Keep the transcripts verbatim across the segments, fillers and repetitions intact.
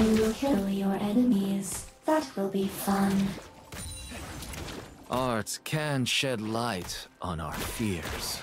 You will kill your enemies. That will be fun. Art can shed light on our fears.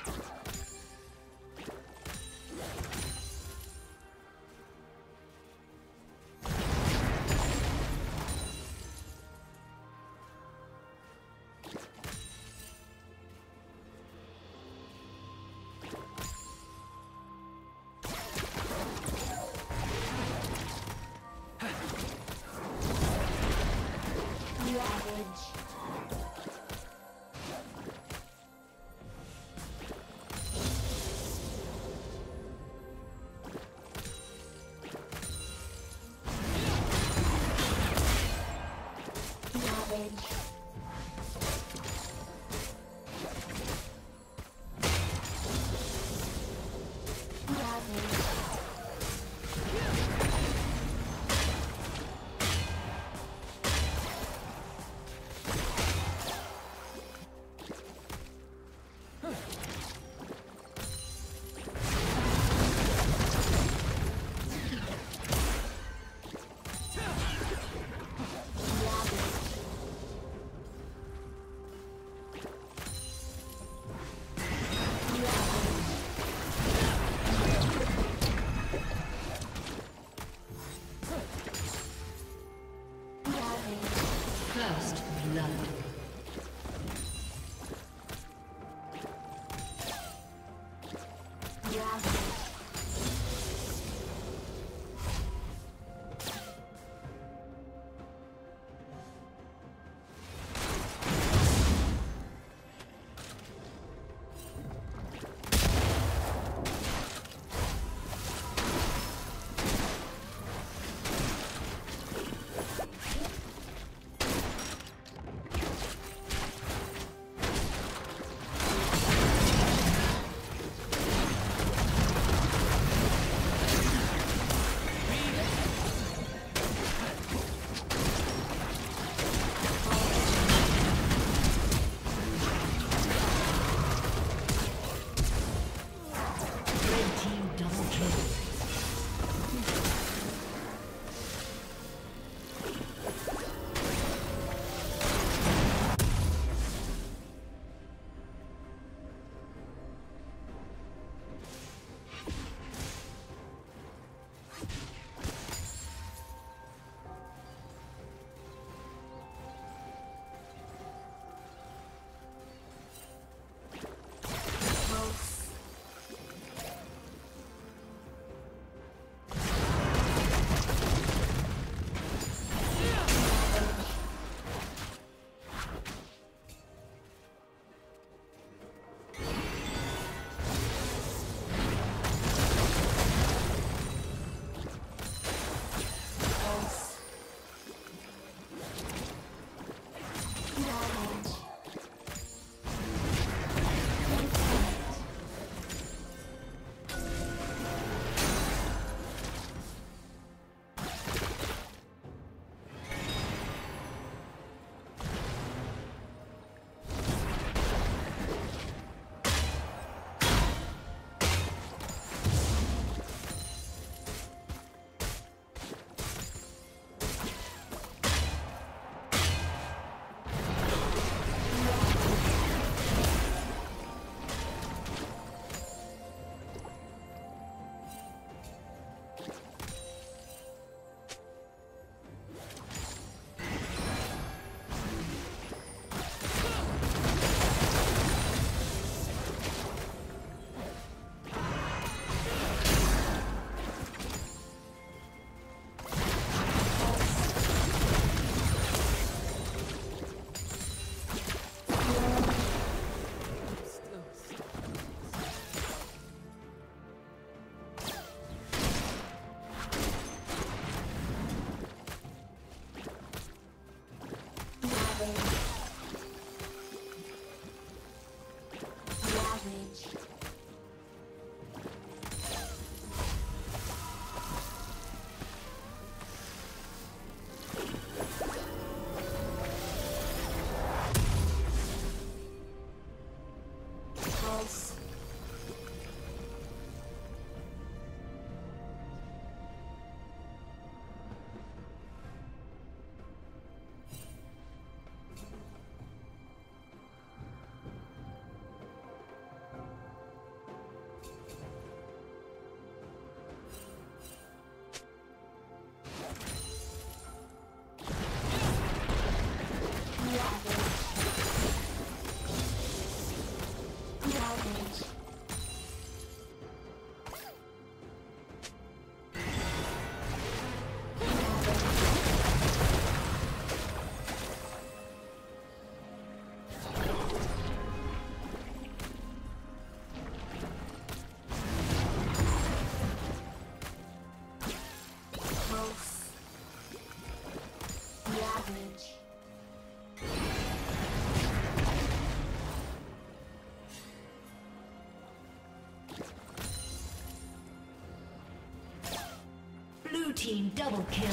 team double kill.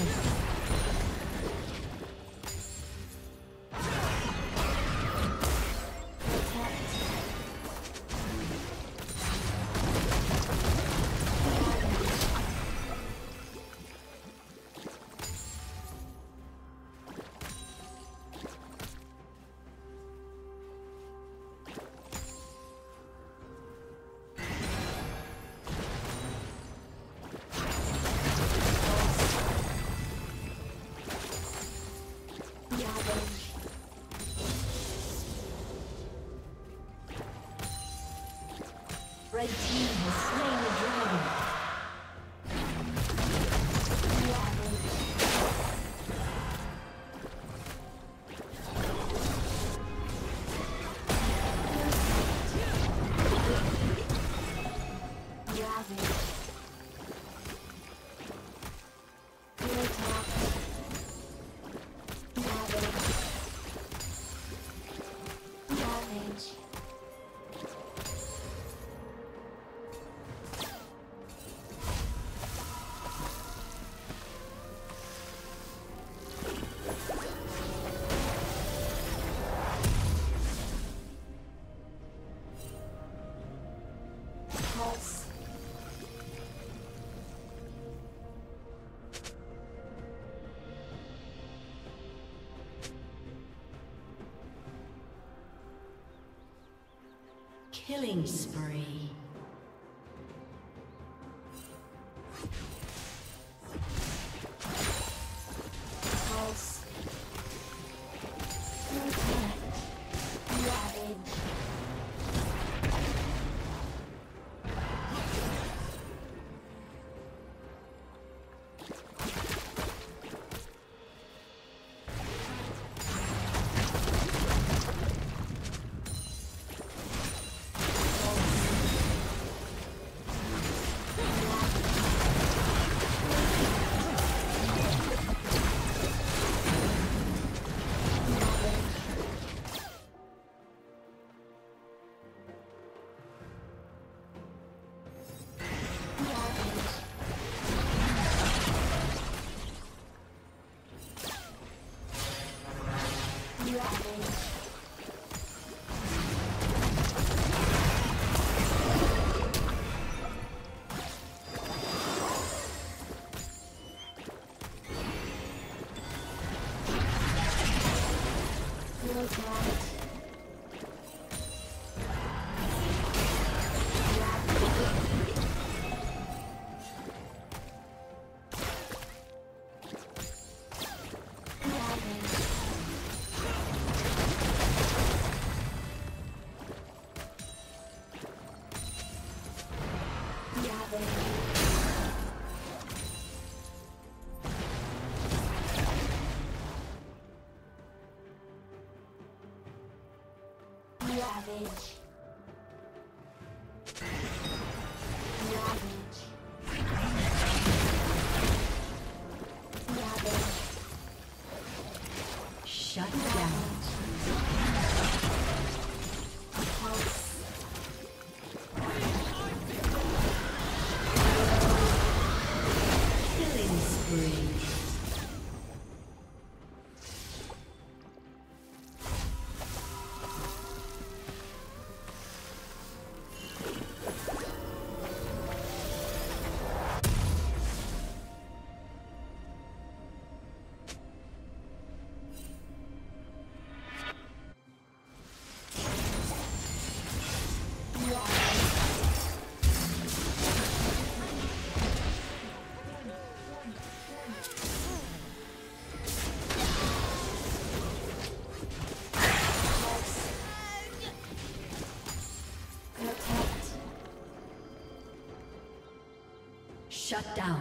Red team has slain the dragon. Killing spree. Pulse. Protect. Ravage. Ravage. Ravage. Ravage. Shut down. Killing spree. Shut down.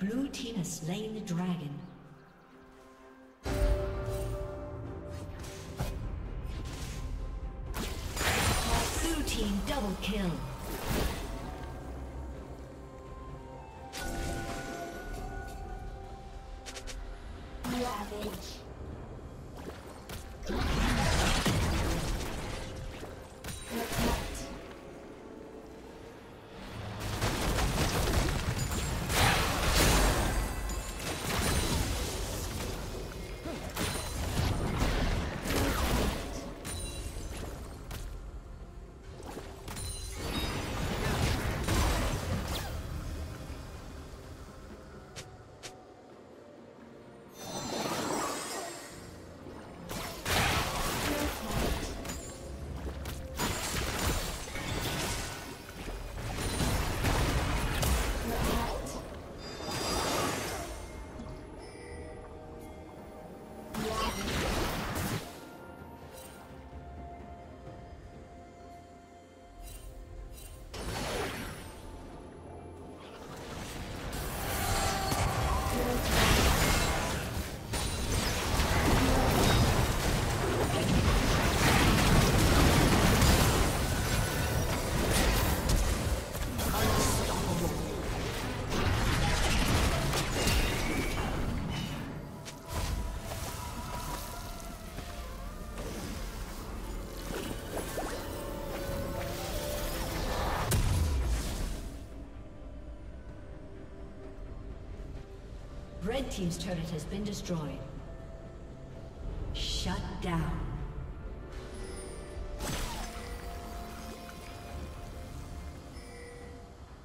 Blue team has slain the dragon. Blue team double kill. Red team's turret has been destroyed. Shut down.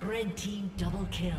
Red team double kill.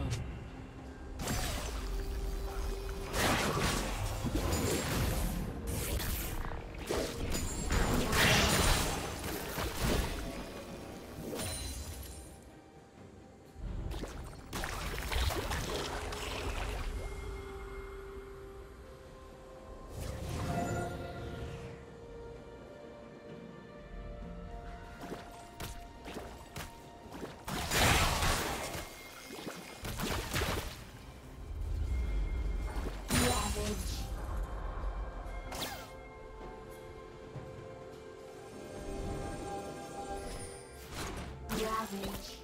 Ravage.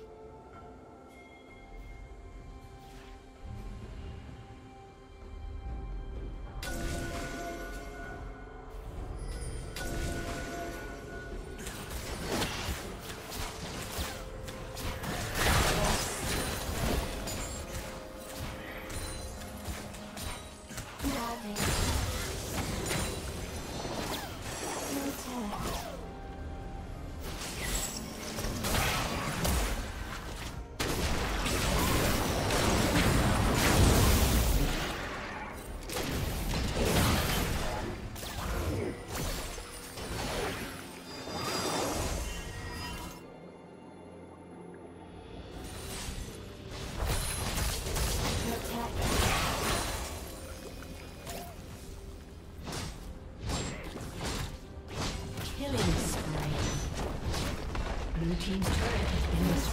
Team's turret has been destroyed.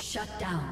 Shut down.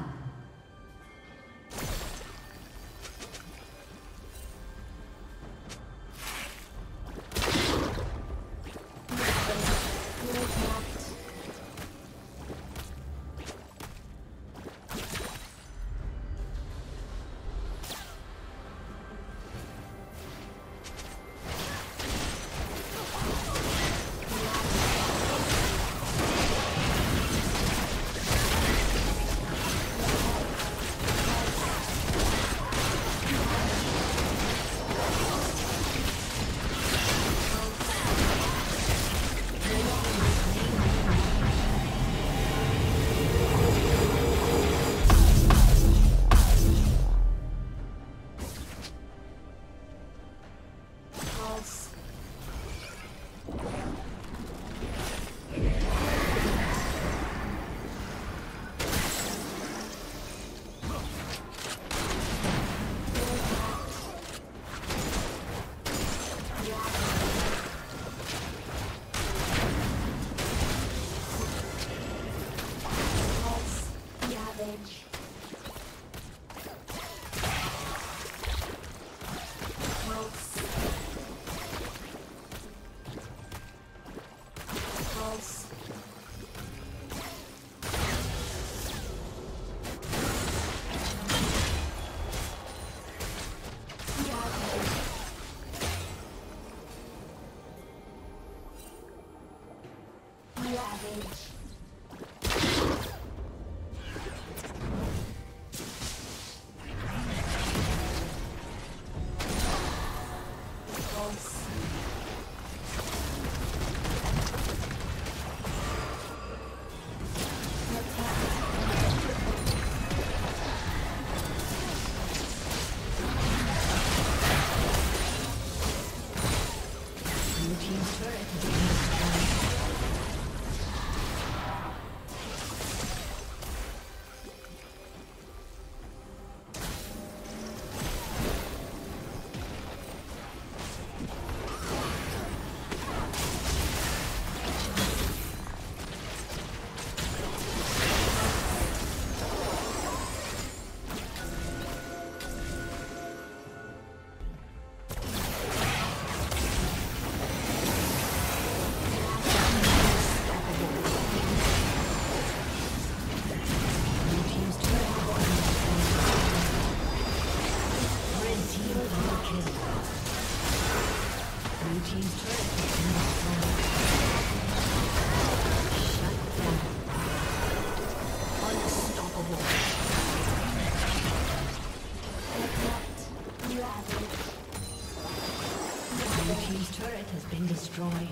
His turret has been destroyed.